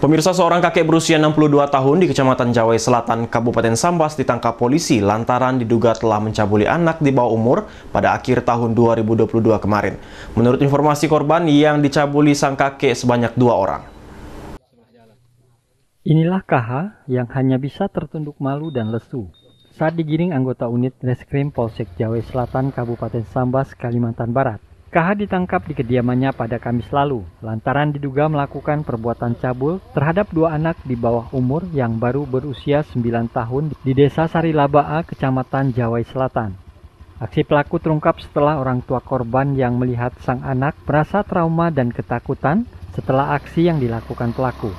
Pemirsa, seorang kakek berusia 62 tahun di Kecamatan Jawai Selatan, Kabupaten Sambas ditangkap polisi lantaran diduga telah mencabuli anak di bawah umur pada akhir tahun 2022 kemarin. Menurut informasi korban, yang dicabuli sang kakek sebanyak 2 orang. Inilah KH yang hanya bisa tertunduk malu dan lesu saat digiring anggota unit Reskrim Polsek Jawai Selatan, Kabupaten Sambas, Kalimantan Barat. KH ditangkap di kediamannya pada Kamis lalu lantaran diduga melakukan perbuatan cabul terhadap 2 anak di bawah umur yang baru berusia 9 tahun di Desa Sarilabaa, Kecamatan Jawai Selatan. Aksi pelaku terungkap setelah orang tua korban yang melihat sang anak merasa trauma dan ketakutan setelah aksi yang dilakukan pelaku.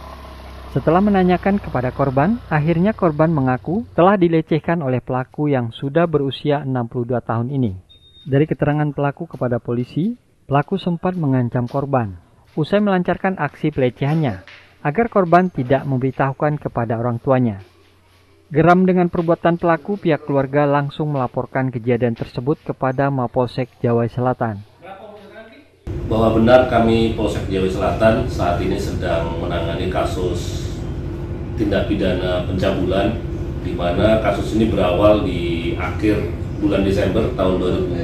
Setelah menanyakan kepada korban, akhirnya korban mengaku telah dilecehkan oleh pelaku yang sudah berusia 62 tahun ini. Dari keterangan pelaku kepada polisi, pelaku sempat mengancam korban usai melancarkan aksi pelecehannya agar korban tidak memberitahukan kepada orang tuanya. Geram dengan perbuatan pelaku, pihak keluarga langsung melaporkan kejadian tersebut kepada Mapolsek Jawai Selatan. Bahwa benar kami Polsek Jawai Selatan saat ini sedang menangani kasus tindak pidana pencabulan, di mana kasus ini berawal di akhir bulan Desember tahun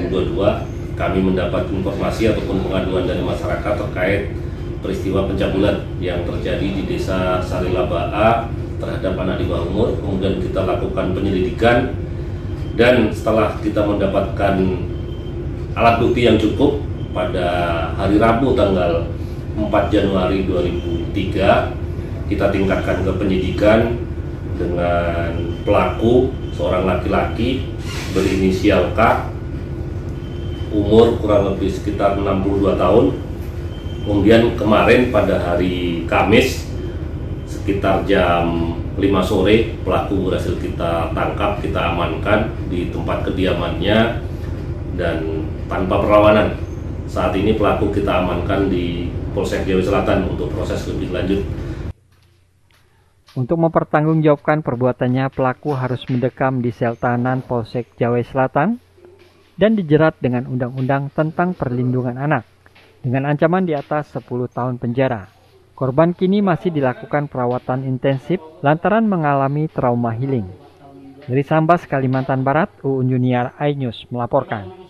2022, kami mendapat informasi ataupun pengaduan dari masyarakat terkait peristiwa pencabulan yang terjadi di Desa Sarilabaa terhadap anak di bawah umur. Kemudian kita lakukan penyelidikan, dan setelah kita mendapatkan alat bukti yang cukup pada hari Rabu tanggal 4 Januari 2003, kita tingkatkan ke penyidikan dengan pelaku seorang laki-laki berinisial K, umur kurang lebih sekitar 62 tahun. Kemudian kemarin pada hari Kamis sekitar jam 5 sore pelaku berhasil kita tangkap, kita amankan di tempat kediamannya dan tanpa perlawanan. Saat ini pelaku kita amankan di Polsek Jawai Selatan untuk proses lebih lanjut. Untuk mempertanggungjawabkan perbuatannya, pelaku harus mendekam di sel tahanan Polsek Jawai Selatan dan dijerat dengan Undang-Undang tentang Perlindungan Anak dengan ancaman di atas 10 tahun penjara. Korban kini masih dilakukan perawatan intensif lantaran mengalami trauma healing. Dari Sambas, Kalimantan Barat, Uun Junior, iNews melaporkan.